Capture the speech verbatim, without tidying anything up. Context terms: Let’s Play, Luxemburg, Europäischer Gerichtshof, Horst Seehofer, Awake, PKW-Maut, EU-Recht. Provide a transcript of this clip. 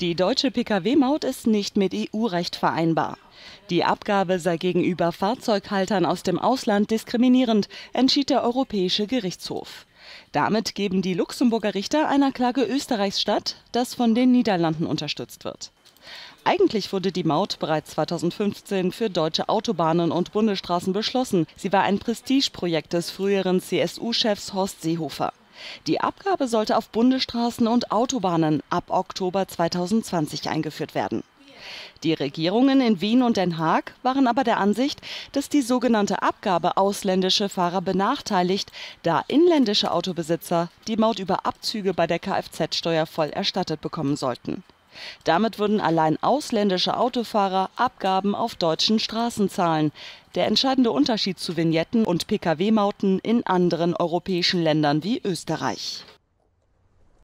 Die deutsche P K W-Maut ist nicht mit E U-Recht vereinbar. Die Abgabe sei gegenüber Fahrzeughaltern aus dem Ausland diskriminierend, entschied der Europäische Gerichtshof. Damit geben die Luxemburger Richter einer Klage Österreichs statt, das von den Niederlanden unterstützt wird. Eigentlich wurde die Maut bereits zweitausendfünfzehn für deutsche Autobahnen und Bundesstraßen beschlossen. Sie war ein Prestigeprojekt des früheren C S U-Chefs Horst Seehofer. Die Abgabe sollte auf Bundesstraßen und Autobahnen ab Oktober zweitausendzwanzig eingeführt werden. Die Regierungen in Wien und Den Haag waren aber der Ansicht, dass die sogenannte Abgabe ausländische Fahrer benachteiligt, da inländische Autobesitzer die Maut über Abzüge bei der Kfz-Steuer voll erstattet bekommen sollten. Damit würden allein ausländische Autofahrer Abgaben auf deutschen Straßen zahlen. Der entscheidende Unterschied zu Vignetten und P K W-Mauten in anderen europäischen Ländern wie Österreich.